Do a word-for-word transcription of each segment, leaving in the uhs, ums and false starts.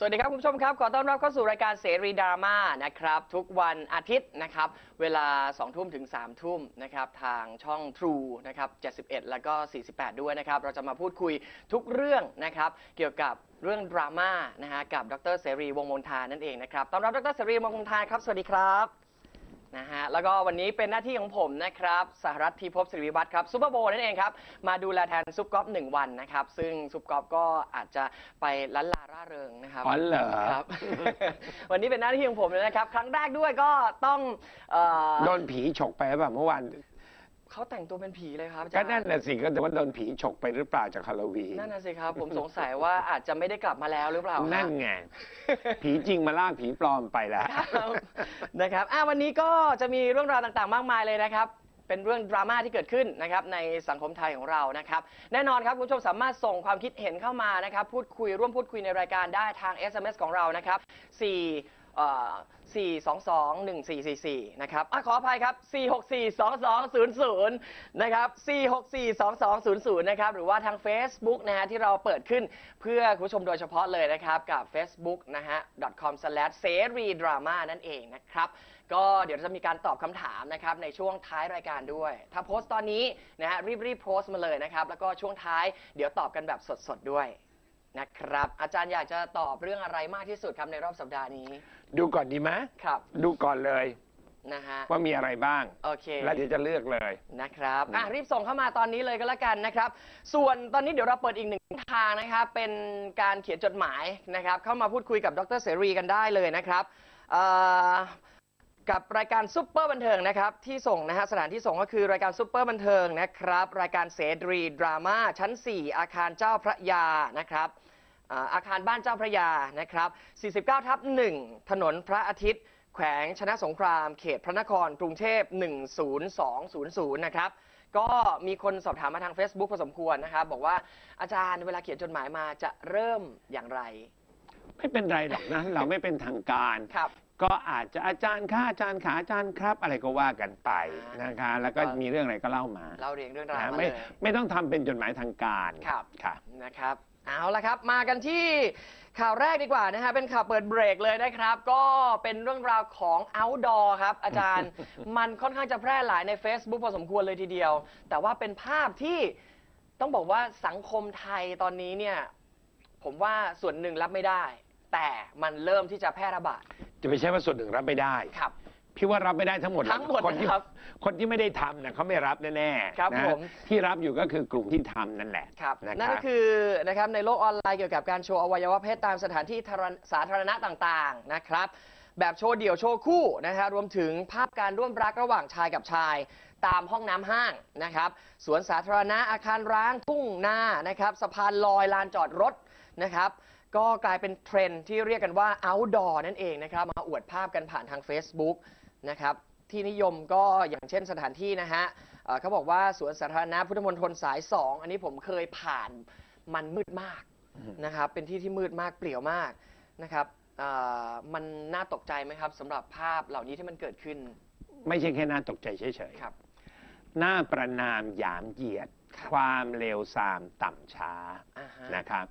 สวัสดีครับคุณผู้ชมครับขอต้อนรับเข้าสู่รายการเสรีดราม่านะครับทุกวันอาทิตย์นะครับเวลาสองทุ่มถึงสามทุ่มนะครับทางช่อง True นะครับเจ็ดสิบเอ็ดแล้วก็สี่สิบแปดด้วยนะครับเราจะมาพูดคุยทุกเรื่องนะครับเกี่ยวกับเรื่องดราม่านะฮะกับดร.เสรีวงศ์มนทานั่นเองนะครับต้อนรับดร.เสรีวงศ์มนทาครับสวัสดีครับนะฮะแล้วก็วันนี้เป็นหน้าที่ของผมนะครับสหรัฐทีพบศิริวิวัฒน์ครับซุปเปอร์โบว์นั่นเองครับมาดูแลแทนซุปก๊อฟหนึ่งวันนะครับซึ่งซุปก๊อฟก็อาจจะไปล้านลาร่าเริงนะครับอ๋อเหรอครับ วันนี้เป็นหน้าที่ของผมเลยนะครับครั้งแรกด้วยก็ต้องโดนผีฉกไปแบบเมื่อวานเขาแต่งตัวเป็นผีเลยครับก็นั่นแหละสิก็แต่ว่าโดนผีฉกไปหรือเปล่าจากฮาโลวีนนั่นแหละสิครับผมสงสัยว่าอาจจะไม่ได้กลับมาแล้วหรือเปล่านั่นไงผีจริงมาล่าผีปลอมไปแล้วนะครับวันนี้ก็จะมีเรื่องราวต่างๆมากมายเลยนะครับเป็นเรื่องดราม่าที่เกิดขึ้นนะครับในสังคมไทยของเรานะครับแน่นอนครับคุณผู้ชมสามารถส่งความคิดเห็นเข้ามานะครับพูดคุยร่วมพูดคุยในรายการได้ทาง เอส เอ็ม เอส ของเรานะครับสี่สี่ สอง สอง หนึ่ง สี่ สี่ สี่ นะครับขออภัยครับ สี่ หก สี่ สอง สอง ศูนย์ ศูนย์ นะครับ สี่ หก สี่ สอง สอง ศูนย์ ศูนย์ นะครับหรือว่าทาง Facebook นะฮะที่เราเปิดขึ้นเพื่อคุณผู้ชมโดยเฉพาะเลยนะครับกับ facebook นะฮะ ดอท คอม สแลช เสรีดราม่า นั่นเองนะครับก็เดี๋ยวจะมีการตอบคำถามนะครับในช่วงท้ายรายการด้วยถ้าโพสต์ตอนนี้นะฮะรีบๆโพสต์มาเลยนะครับแล้วก็ช่วงท้ายเดี๋ยวตอบกันแบบสดๆด้วยนะครับอาจารย์อยากจะตอบเรื่องอะไรมากที่สุดครับในรอบสัปดาห์นี้ดูก่อนดีไหมครับดูก่อนเลยนะฮะว่ามีอะไรบ้างโอเคแล้วเดี๋ยวจะเลือกเลยนะครับอ่ะรีบส่งเข้ามาตอนนี้เลยก็แล้วกันนะครับส่วนตอนนี้เดี๋ยวเราเปิดอีกหนึ่งทางนะครับเป็นการเขียนจดหมายนะครับเข้ามาพูดคุยกับดร.เสรีกันได้เลยนะครับกับรายการซุปเปอร์บันเทิงนะครับที่ส่งนะฮะสถานที่ส่งก็คือรายการซุปเปอร์บันเทิงนะครับรายการเสรีดราม่าชั้นสี่อาคารเจ้าพระยานะครับอาคารบ้านเจ้าพระยานะครับสี่สิบเก้าทับหนึ่งถนนพระอาทิตย์แขวงชนะสงครามเขตพระนครกรุงเทพหนึ่ง ศูนย์ สอง ศูนย์ ศูนย์นะครับก็มีคนสอบถามมาทาง Facebook พอสมควรนะครับบอกว่าอาจารย์เวลาเขียนจดหมายมาจะเริ่มอย่างไรไม่เป็นไรหรอกนะเราไม่เป็นทางการครับก็อาจจะอาจารย์ค่ะอาจารย์ขาอาจารย์ครับอะไรก็ว่ากันไปนะคะแล้วก็มีเรื่องอะไรก็เล่ามาเล่าเรียงเรื่องราวไม่ไม่ต้องทำเป็นจดหมายทางการครับค่ะนะครับเอาละครับมากันที่ข่าวแรกดีกว่านะฮะเป็นข่าวเปิดเบรกเลยนะครับก็เป็นเรื่องราวของ เอาท์ดอร์ ครับอาจารย์ มันค่อนข้างจะแพร่หลายใน Facebook พอสมควรเลยทีเดียวแต่ว่าเป็นภาพที่ต้องบอกว่าสังคมไทยตอนนี้เนี่ยผมว่าส่วนหนึ่งรับไม่ได้แต่มันเริ่มที่จะแพร่ระบาดจะไม่ใช่ว่าส่วนหนึ่งรับไม่ได้ครับพี่ว่ารับไม่ได้ทั้งหมดทั้งหมดคนที่คนที่ไม่ได้ทำนะเขาไม่รับแน่ๆครับผมที่รับอยู่ก็คือกลุ่มที่ทำนั่นแหละครับนั่นก็คือนะครับในโลกออนไลน์เกี่ยวกับการโชว์อวัยวะเพศตามสถานที่สาธารณะต่างๆนะครับแบบโชว์เดี่ยวโชว์คู่นะฮะรวมถึงภาพการร่วมรักระหว่างชายกับชายตามห้องน้ำห้างนะครับสวนสาธารณะอาคารร้างทุ่งนานะครับสะพานลอยลานจอดรถนะครับก็กลายเป็นเทรนด์ที่เรียกกันว่า เอาท์ดอร์ นั่นเองนะครับมาอวดภาพกันผ่านทาง Facebook นะครับที่นิยมก็อย่างเช่นสถานที่นะฮะเขาบอกว่าสวนสาธารณะพุทธมณฑลสายสองอันนี้ผมเคยผ่านมันมืดมากนะครับเป็นที่ที่มืดมากเปลี่ยวมากนะครับมันน่าตกใจไหมครับสำหรับภาพเหล่านี้ที่มันเกิดขึ้นไม่ใช่แค่น่าตกใจเฉยๆครับน่าประณามหยามเหยียดความเลวทรามต่ำช้านะครับ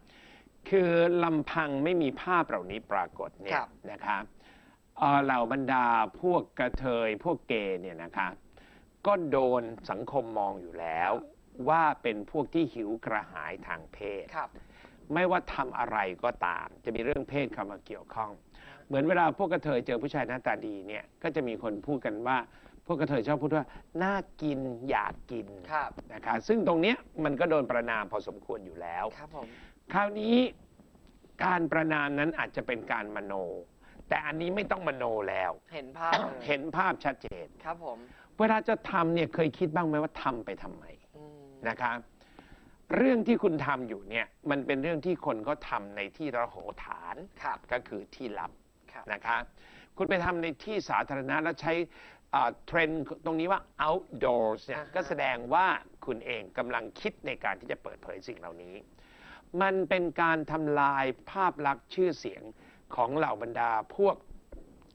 คือลำพังไม่มีภาพเหล่านี้ปรากฏเนี่ยนะครับเหล่าบรรดาพวกกระเทยพวกเกย์เนี่ยนะคะก็โดนสังคมมองอยู่แล้วว่าเป็นพวกที่หิวกระหายทางเพศไม่ว่าทำอะไรก็ตามจะมีเรื่องเพศเข้ามาเกี่ยวข้องเหมือนเวลาพวกกระเทยเจอผู้ชายหน้าตาดีเนี่ยก็จะมีคนพูดกันว่าพวกกระเทยชอบพูดว่าน่ากินอยากกินนะคะซึ่งตรงเนี้ยมันก็โดนประณามพอสมควรอยู่แล้วคราวนี้การประณามนั้นอาจจะเป็นการมโนแต่อันนี้ไม่ต้องมโนแล้วเห็นภาพ เห็นภาพชัดเจนครับผมเวลาจะทำเนี่ยเคยคิดบ้างไหมว่าทำไปทำไมนะคะเรื่องที่คุณทำอยู่เนี่ยมันเป็นเรื่องที่คนก็ทำในที่ระโหฐานก็คือที่ลับนะคะคุณไปทำในที่สาธารณะแล้วใช้เทรนด์ตรงนี้ว่า เอาท์ดอร์ เนี่ยก็แสดงว่าคุณเองกำลังคิดในการที่จะเปิดเผยสิ่งเหล่านี้มันเป็นการทำลายภาพลักษณ์ชื่อเสียงของเหล่าบรรดาพวก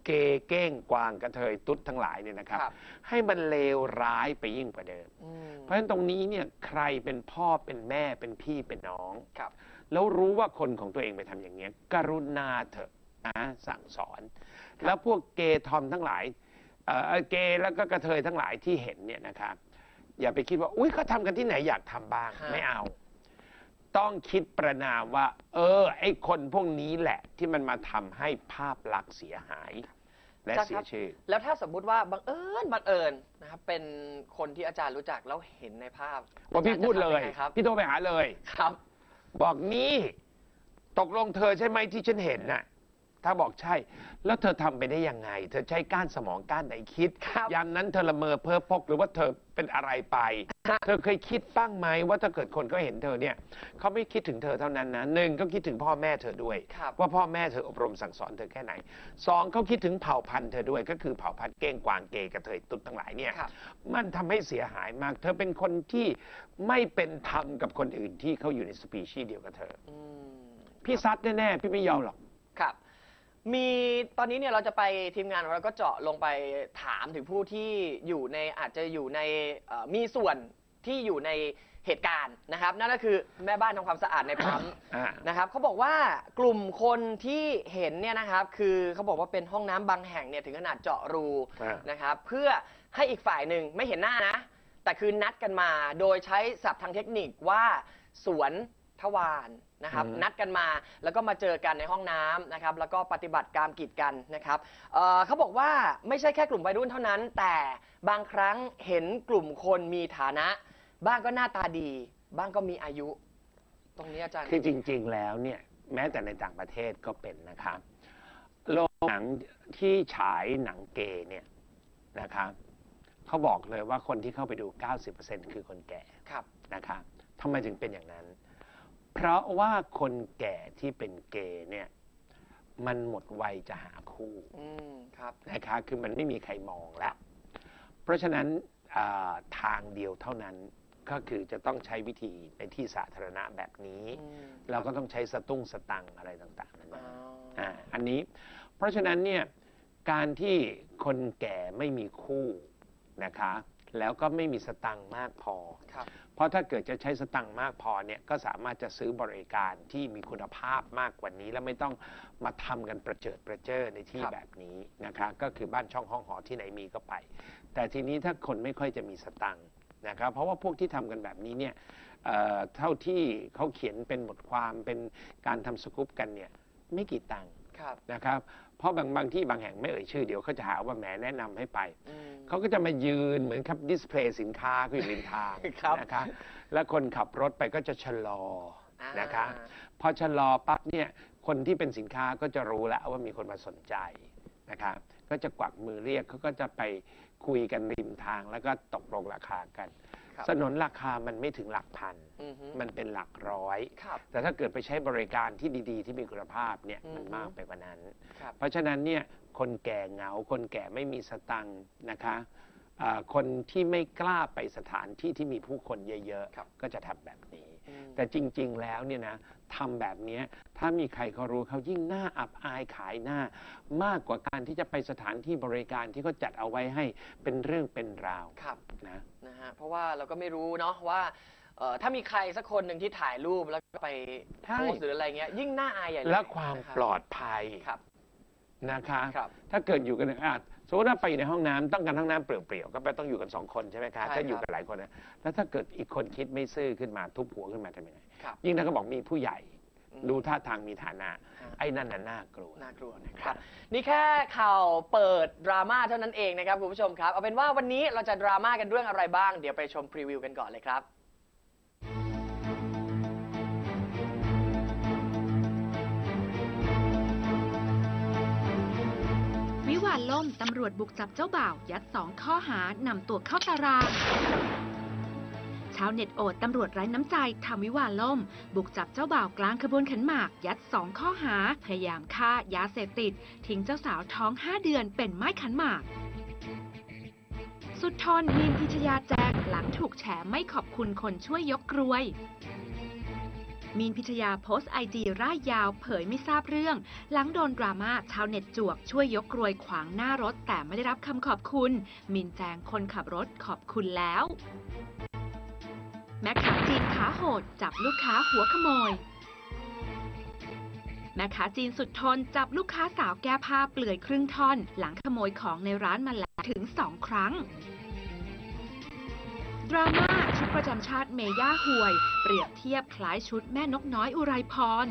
เกย์เก้งกวางกระเทยตุ๊ดทั้งหลายเนี่ยนะครับให้มันเลวร้ายไปยิ่งกว่าเดิมเพราะฉะนั้นตรงนี้เนี่ยใครเป็นพ่อเป็นแม่เป็นพี่เป็นน้อง แล้วรู้ว่าคนของตัวเองไปทำอย่างเงี้ยกรุณาเถอะนะสั่งสอนแล้วพวกเกย์ทอมทั้งหลายเอ่อเกย์แล้วก็กระเทยทั้งหลายที่เห็นเนี่ยนะครับอย่าไปคิดว่าอุ้ยเขาทำกันที่ไหนอยากทำบ้างไม่เอาต้องคิดประณามว่าเออไอคนพวกนี้แหละที่มันมาทำให้ภาพลักษณ์เสียหายและเสียชื่อแล้วถ้าสมมุติว่าบังเอิญบังเอิญนะครับเป็นคนที่อาจารย์รู้จักแล้วเห็นในภาพว่าพี่พูดเลยพี่โทรไปหาเลยครับบอกนี่ตกลงเธอใช่ไหมที่ฉันเห็นน่ะถ้าบอกใช่แล้วเธอทำไปได้ยังไงเธอใช้ก้านสมองก้านไหนคิดยามนั้นเธอละเมอเพ้อพกหรือว่าเธอเป็นอะไรไปเธอเคยคิดบ้างไหมว่าถ้าเกิดคนก็เห็นเธอเนี่ยเขาไม่คิดถึงเธอเท่านั้นนะหนึ่งเขาคิดถึงพ่อแม่เธอด้วยว่าพ่อแม่เธออบรมสั่งสอนเธอแค่ไหนสองเขาคิดถึงเผ่าพันธุ์เธอด้วยก็คือเผ่าพันธุ์เก้งกวางเกย์กระเทยตุ๊ดทั้งหลายเนี่ยมันทำให้เสียหายมากเธอเป็นคนที่ไม่เป็นธรรมกับคนอื่นที่เขาอยู่ในสปีชีส์เดียวกับเธอพี่ซัดแน่ๆพี่ไม่ยอมหรอกครับมีตอนนี้เนี่ยเราจะไปทีมงานเราก็เจาะลงไปถามถึงผู้ที่อยู่ในอาจจะอยู่ในมีส่วนที่อยู่ในเหตุการณ์นะครับนั่นก็คือแม่บ้านทำความสะอาดในปั๊ม นะครับเขาบอกว่ากลุ่มคนที่เห็นเนี่ยนะครับคือเขาบอกว่าเป็นห้องน้ำบางแห่งเนี่ยถึงขนาดเจาะรู นะครับเพื่อให้อีกฝ่ายหนึ่งไม่เห็นหน้านะแต่คือนัดกันมาโดยใช้ศัพท์ทางเทคนิคว่าสวนทวารนะครับนัดกันมาแล้วก็มาเจอกันในห้องน้ำนะครับแล้วก็ปฏิบัติการกีดกันนะครับ เอ่อ เขาบอกว่าไม่ใช่แค่กลุ่มวัยรุ่นเท่านั้นแต่บางครั้งเห็นกลุ่มคนมีฐานะบ้างก็หน้าตาดีบ้างก็มีอายุตรงนี้อาจารย์คือจริงๆแล้วเนี่ยแม้แต่ในต่างประเทศก็เป็นนะครับโรงหนังที่ฉายหนังเกย์เนี่ยนะครับเขาบอกเลยว่าคนที่เข้าไปดู เก้าสิบเปอร์เซ็นต์ คือคนแก่นะครับทำไมถึงเป็นอย่างนั้นเพราะว่าคนแก่ที่เป็นเกย์เนี่ยมันหมดวัยจะหาคู่ครับนะคะคือมันไม่มีใครมองแล้วเพราะฉะนั้นทางเดียวเท่านั้นก็คือจะต้องใช้วิธีในที่สาธารณะแบบนี้เราก็ต้องใช้สตุ้งสตังอะไรต่างๆนั่นเองอ่าอันนี้เพราะฉะนั้นเนี่ยการที่คนแก่ไม่มีคู่นะคะแล้วก็ไม่มีสตังค์มากพอเพราะถ้าเกิดจะใช้สตังค์มากพอเนี่ยก็สามารถจะซื้อบริการที่มีคุณภาพมากกว่านี้แล้วไม่ต้องมาทำกันประเจิดประเจ้อในที่แบบนี้นะคะก็คือบ้านช่องห้องหอที่ไหนมีก็ไปแต่ทีนี้ถ้าคนไม่ค่อยจะมีสตังค์นะครับเพราะว่าพวกที่ทำกันแบบนี้เนี่ยเอ่อเท่าที่เขาเขียนเป็นบทความเป็นการทำสกู๊ปกันเนี่ยไม่กี่ตังค์นะครับเพราะบางบางที่บางแห่งไม่เอ่ยชื่อเดี๋ยวเขาจะหาว่าแหมแนะนำให้ไปเขาก็จะมายืนเหมือนครับดิสเพลย์สินค้าก็อยู่ริมทางนะคะแล้วคนขับรถไปก็จะชะลอนะคะพอชะลอปั๊บเนี่ยคนที่เป็นสินค้าก็จะรู้แล้วว่ามีคนมาสนใจนะคะก็จะกวักมือเรียกเขาก็จะไปคุยกันริมทางแล้วก็ตกลงราคากันสนนราคามันไม่ถึงหลักพันมันเป็นหลักร้อยแต่ถ้าเกิดไปใช้บริการที่ดีๆที่มีคุณภาพเนี่ยมันมากไปกว่านั้นเพราะฉะนั้นเนี่ยคนแก่เหงาคนแก่ไม่มีสตังค์นะคะคนที่ไม่กล้าไปสถานที่ที่มีผู้คนเยอะๆก็จะทำแบบนี้แต่จริงๆแล้วเนี่ยนะทำแบบนี้ถ้ามีใครเขารู้เขายิ่งหน้าอับอายขายหน้ามากกว่าการที่จะไปสถานที่บริการที่เขาจัดเอาไว้ให้เป็นเรื่องเป็นราวครับนะนะฮะเพราะว่าเราก็ไม่รู้เนาะว่าถ้ามีใครสักคนหนึ่งที่ถ่ายรูปแล้วไปโพสหรืออะไรเงี้ยยิ่งหน้าอายใหญ่และความปลอดภัยนะคะถ้าเกิดอยู่กันอาจสมมติว่าไปอยู่ในห้องน้ำต้องกันห้องน้ำเปลี่ยวๆก็ต้องอยู่กันสองคนใช่ไหมคะถ้าอยู่กันหลายคนนะแล้วถ้าเกิดอีกคนคิดไม่ซื่อขึ้นมาทุบหัวขึ้นมาทำยังไงยิ่งถ้าเขาบอกมีผู้ใหญ่ดูท่าทางมีฐานะไอ้นั่นน่ะน่ากลัวน่ากลัวนะครับนี่แค่ข่าวเปิดดราม่าเท่านั้นเองนะครับคุณผู้ชมครับเอาเป็นว่าวันนี้เราจะดราม่ากันเรื่องอะไรบ้างเดี๋ยวไปชมพรีวิวกันก่อนเลยครับวิวาห์ล่มตำรวจบุกจับเจ้าบ่าวยัดสองข้อหานำตัวเข้าตารางชาวเน็ตโอดตำรวจไร้น้ำใจทำวิวาห์ล่มบุกจับเจ้าบ่าวกลางขบวนขันหมากยัดสองข้อหาพยายามฆ่ายาเสพติดทิ้งเจ้าสาวท้องห้าเดือนเป็นไม้ขันหมากสุดทนมีนพิชยาแจกหลังถูกแฉไม่ขอบคุณคนช่วยยกกรวยมีนพิชยาโพสต์ไอจีร่ายยาวเผยไม่ทราบเรื่องหลังโดนดราม่าชาวเน็ตจวกช่วยยกกรวยขวางหน้ารถแต่ไม่ได้รับคำขอบคุณมีนแจงคนขับรถขอบคุณแล้วแม่ค้าจีนขาโหดจับลูกค้าหัวขโมย แม่ค้าจีนสุดทนจับลูกค้าสาวแก้ผ้าเปลือยครึ่งท่อนหลังขโมยของในร้านมาแล้วถึงสองครั้งดราม่าชุดประจำชาติเมย่าห่วยเปรียบเทียบคล้ายชุดแม่นกน้อยอุไรพร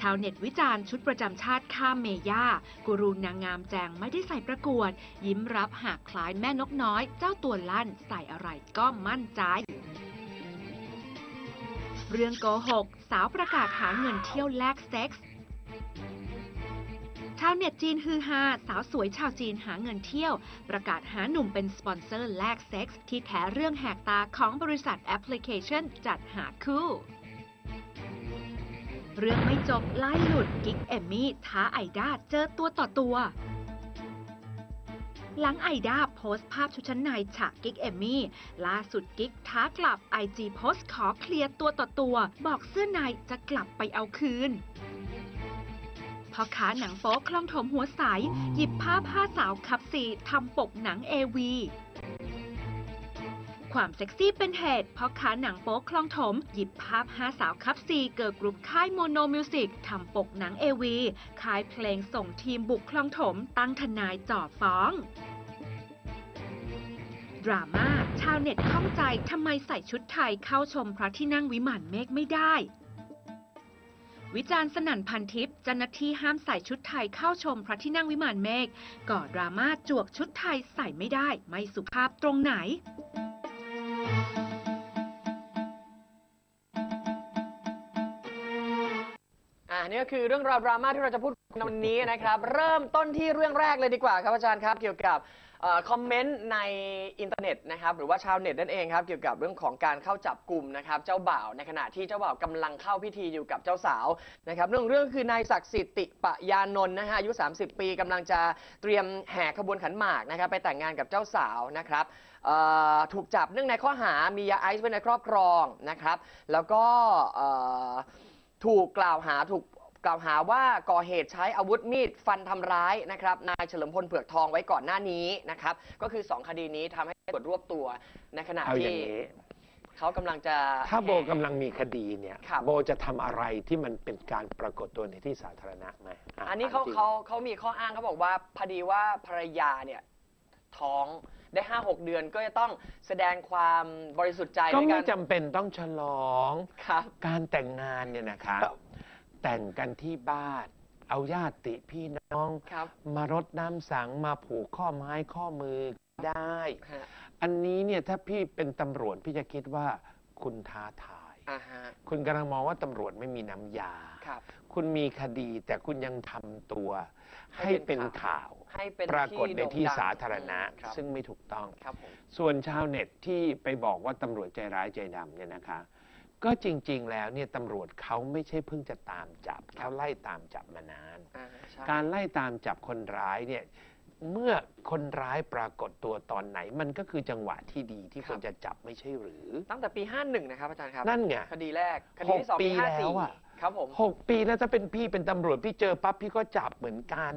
ชาวเน็ตวิจารณ์ชุดประจำชาติข้ามเมย่ากูรูนางงามแจงไม่ได้ใส่ประกวดยิ้มรับหากคล้ายแม่นกน้อยเจ้าตัวลั่นใส่อะไรก็มั่นใจเรื่องโกหกสาวประกาศหาเงินเที่ยวแลกเซ็กส์ชาวเน็ตจีนฮือฮาสาวสวยชาวจีนหาเงินเที่ยวประกาศหาหนุ่มเป็นสปอนเซอร์แลกเซ็กส์ที่แท้เรื่องแหกตาของบริษัทแอปพลิเคชันจัดหาคู่เรื่องไม่จบไล่หลุดกิ๊กเอมมี่ท้าไอดาเจอตัวต่อตัวหลังไอดาโพสต์ภาพชุดชั้นในฉากกิ๊กเอมมี่ล่าสุดกิ๊กท้ากลับไอจีโพสต์ขอเคลียร์ตัวต่อตัวบอกเสื้อในจะกลับไปเอาคืนพ่อค้าหนังโป๊คลองถมหัวใสหยิบผ้าผ้าสาวคับซีทำปกหนังเอวีความเซ็กซี่เป็นเหตุพ่อค้าหนังโป๊คลองถมหยิบภาพผ้าสาวคับซีเกิร์ลกรุ๊ปค่ายโมโนมิวสิกทำปกหนังเอวีค่ายเพลงส่งทีมบุกคลองถมตั้งทนายจ่อฟ้องดราม่าชาวเน็ตข้องใจทำไมใส่ชุดไทยเข้าชมพระที่นั่งวิมานเมฆไม่ได้วิจารณ์สนั่นพันทิพย์เจ้าหน้าที่ห้ามใส่ชุดไทยเข้าชมพระที่นั่งวิมานเมฆก่อดราม่าจวกชุดไทยใส่ไม่ได้ไม่สุภาพตรงไหนอ่านี่ก็คือเรื่องราวดราม่าที่เราจะพูดในวันนี้นะครับเริ่มต้นที่เรื่องแรกเลยดีกว่าครับอาจารย์ครับเกี่ยวกับคอมเมนต์ในอินเทอร์เน็ตนะครับหรือว่าชาวเน็ตนั่นเองครับเกี่ยวกับเรื่องของการเข้าจับกลุ่มนะครับเจ้าบ่าวในขณะที่เจ้าบ่าวกำลังเข้าพิธีอยู่กับเจ้าสาวนะครับเรื่องเรื่องคือนายศักดิ์สิทธิ์ติปยานนท์นะฮะอายุสามสิบปีกำลังจะเตรียมแห่ขบวนขันหมากนะครับไปแต่งงานกับเจ้าสาวนะครับถูกจับเนื่องในข้อหามียาไอซ์ไว้ในครอบครองนะครับแล้วก็ถูกกล่าวหาถูกกล่าวหาว่าก่อเหตุใช้อาวุธมีดฟันทำร้ายนะครับนายเฉลิมพลเผือกทองไว้ก่อนหน้านี้นะครับก็คือสองคดีนี้ทำให้ตำรวจรวบตัวในขณะที่เขากำลังจะถ้าโบกำลังมีคดีเนี่ยโบจะทำอะไรที่มันเป็นการปรากฏตัวในที่สาธารณะไหมอันนี้เขาเขาเขามีข้ออ้างเขาบอกว่าพอดีว่าภรรยาเนี่ยท้องได้ ห้าหก เดือนก็จะต้องแสดงความบริสุทธิ์ใจก็ไม่จำเป็นต้องฉลองการแต่งงานเนี่ยนะคะแต่งกันที่บ้านเอาญาติพี่น้องมารดน้ำสังมาผูกข้อไม้ข้อมือได้อันนี้เนี่ยถ้าพี่เป็นตำรวจพี่จะคิดว่าคุณท้าทายคุณกำลังมองว่าตำรวจไม่มีน้ำยาคุณมีคดีแต่คุณยังทำตัวให้เป็นข่าวปรากฏในที่สาธารณะซึ่งไม่ถูกต้องส่วนชาวเน็ตที่ไปบอกว่าตำรวจใจร้ายใจดำเนี่ยนะคะก็จริงๆแล้วเนี่ยตำรวจเขาไม่ใช่เพิ่งจะตามจับเขาไล่ตามจับมานานการไล่ตามจับคนร้ายเนี่ยเมื่อคนร้ายปรากฏตัวตอนไหนมันก็คือจังหวะที่ดีที่คนจะจับไม่ใช่หรือตั้งแต่ปีห้าหนึ่งนะครับอาจารย์ครับนั่นไงคดีแรกคดีที่สองปีแล้วอ่ะครับผมหกปีแล้วจะเป็นพี่เป็นตำรวจพี่เจอปั๊บพี่ก็จับเหมือนกัน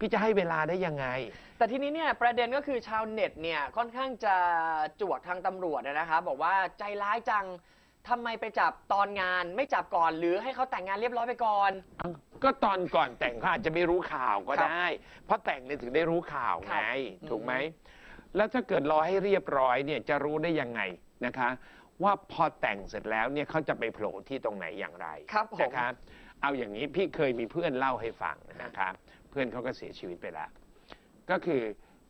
พี่จะให้เวลาได้ยังไงแต่ทีนี้เนี่ยประเด็นก็คือชาวเน็ตเนี่ยค่อนข้างจะจวกทางตำรวจนะครับบอกว่าใจร้ายจังทำไมไปจับตอนงานไม่จับก่อนหรือให้เขาแต่งงานเรียบร้อยไปก่อนก็ตอนก่อนแต่งเขาอาจจะไม่รู้ข่าวก็ได้เพราะแต่งเนี่ยถึงได้รู้ข่าวไงถูกไหมแล้วถ้าเกิดรอให้เรียบร้อยเนี่ยจะรู้ได้ยังไงนะคะว่าพอแต่งเสร็จแล้วเนี่ยเขาจะไปโผล่ที่ตรงไหนอย่างไรนะคะเอาอย่างนี้พี่เคยมีเพื่อนเล่าให้ฟังนะคะเพื่อนเขาก็เสียชีวิตไปแล้วก็คือ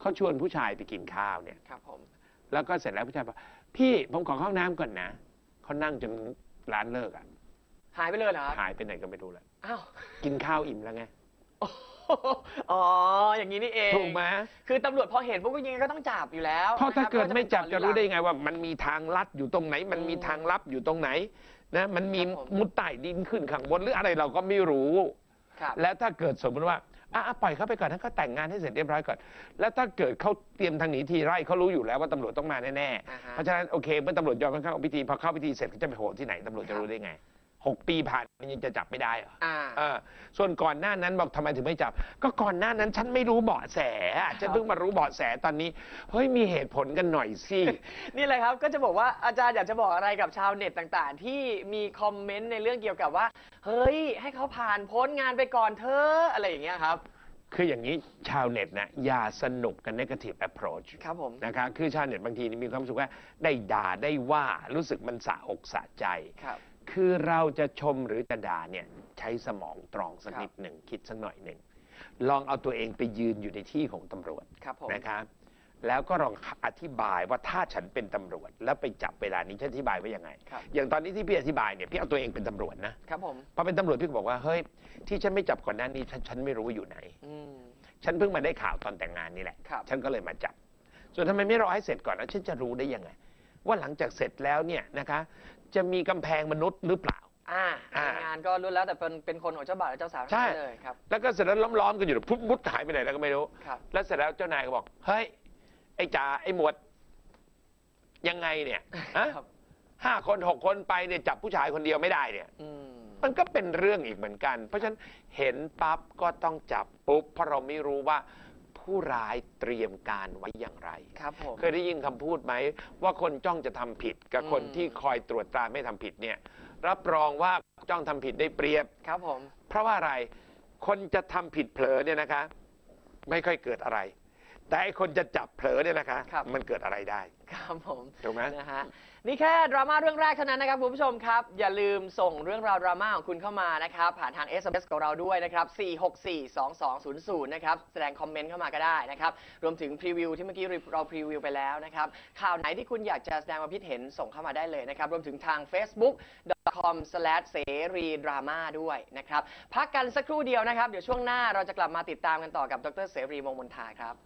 เขาชวนผู้ชายไปกินข้าวเนี่ยแล้วก็เสร็จแล้วผู้ชายบอกพี่ผมขอเข้าน้ำก่อนนะเขานั่งจนร้านเลิกอ่ะหายไปเลยเหรอหายไปไหนก็ไม่รู้แหละอ้าวกินข้าวอิ่มแล้วไงอ๋ออย่างนี้นี่เองถูกไหมคือตำรวจพอเห็นพวกยังไงก็ต้องจับอยู่แล้วเพราะถ้าเกิดไม่จับจะรู้ได้ยังไงว่ามันมีทางลัดอยู่ตรงไหนมันมีทางลับอยู่ตรงไหนนะมันมีมุดใต้ดินขึ้นข้างบนหรืออะไรเราก็ไม่รู้แล้วถ้าเกิดสมมติว่าอ่ะปล่อยเขาไปก่อนให้เขาแต่งงานให้เสร็จเรียบร้อยก่อนแล้วถ้าเกิดเขาเตรียมทางหนีทีไร่เขารู้อยู่แล้วว่าตำรวจต้องมาแน่ๆเพราะฉะนั้นโอเคเมื่อตำรวจยอมเข้าพิธีพอเข้าพิธีเสร็จก็จะไปโหดที่ไหนตำรวจจะรู้ได้ไงโห หกปีผ่านมันยังจะจับไม่ได้เหรอส่วนก่อนหน้านั้นบอกทำไมถึงไม่จับก็ก่อนหน้านั้นฉันไม่รู้เบาะแสฉันเพิ่งมารู้เบาะแสตอนนี้เฮ้ยมีเหตุผลกันหน่อยสินี่แหละครับก็จะบอกว่าอาจารย์อยากจะบอกอะไรกับชาวเน็ตต่างๆที่มีคอมเมนต์ในเรื่องเกี่ยวกับว่าเฮ้ยให้เขาผ่านพ้นงานไปก่อนเธออะไรอย่างเงี้ยครับคืออย่างนี้ชาวเน็ตนะอย่าสนุกกัน negative approach ครับผมนะคะคือชาวเน็ตบางทีมีความรู้สึกว่าได้ด่าได้ว่ารู้สึกมันสะอกสะใจครับคือเราจะชมหรือจะด่าเนี่ยใช้สมองตรองสักนิดหนึ่งคิดสักหน่อยหนึ่งลองเอาตัวเองไปยืนอยู่ในที่ของตำรวจนะครับแล้วก็ลองอธิบายว่าถ้าฉันเป็นตำรวจแล้วไปจับเวลานี้ฉันอธิบายว่ายังไงอย่างตอนนี้ที่พี่อธิบายเนี่ยพี่เอาตัวเองเป็นตำรวจนะครับผมพอเป็นตำรวจพี่ก็บอกว่าเฮ้ยที่ฉันไม่จับก่อนหน้านี้ฉันไม่รู้ว่าอยู่ไหนฉันเพิ่งมาได้ข่าวตอนแต่งงานนี่แหละฉันก็เลยมาจับส่วนทำไมไม่รอให้เสร็จก่อนแล้วฉันจะรู้ได้ยังไงว่าหลังจากเสร็จแล้วเนี่ยนะคะจะมีกำแพงมนุษย์หรือเปล่าอ่า งานก็รู้แล้วแต่เป็นเป็นคนของเจ้าบ่าวและเจ้าสาวใช่เลยครับแล้วก็เสร็จแล้วล้อมๆกันอยู่ปุ๊บมุดหายไปไหนแล้วก็ไม่รู้แล้วเสร็จแล้วเจ้านายก็บอกเฮ้ยไอ้จ่าไอ้หมวดยังไงเนี่ยห้าคนหกคนไปเนี่ยจับผู้ชายคนเดียวไม่ได้เนี่ยมันก็เป็นเรื่องอีกเหมือนกันเพราะฉะนั้นเห็นปั๊บก็ต้องจับปุ๊บเพราะเราไม่รู้ว่าผู้ร้ายเตรียมการไว้อย่างไรครับผมเคยได้ยินคำพูดไหมว่าคนจ้องจะทำผิดกับคนที่คอยตรวจตราไม่ทำผิดเนี่ยรับรองว่าจ้องทำผิดได้เปรียบครับผมเพราะว่าอะไรคนจะทำผิดเผลอเนี่ยนะคะไม่ค่อยเกิดอะไรแต่คนจะจับเผลอเนี่ยนะคะมันเกิดอะไรได้ครับผมถูกไหมนะฮะนี่แค่ดราม่าเรื่องแรกเท่านั้นนะครับคุณผู้ชมครับอย่าลืมส่งเรื่องราวดราม่าของคุณเข้ามานะครับผ่านทาง เอส เอ็ม เอส ของเราด้วยนะครับสี่ หก สี่ สอง สอง ศูนย์ ศูนย์นะครับแสดงคอมเมนต์เข้ามาก็ได้นะครับรวมถึงพรีวิวที่เมื่อกี้เราพรีวิวไปแล้วนะครับข่าวไหนที่คุณอยากจะแสดงความคิดเห็นส่งเข้ามาได้เลยนะครับรวมถึงทาง เฟซบุ๊ก ดอท คอม สแลช เสรีดราม่า ด้วยนะครับพักกันสักครู่เดียวนะครับเดี๋ยวช่วงหน้าเราจะกลับมาติดตามกันต่อกับดร.เสรี วงศ์มนฑาครับ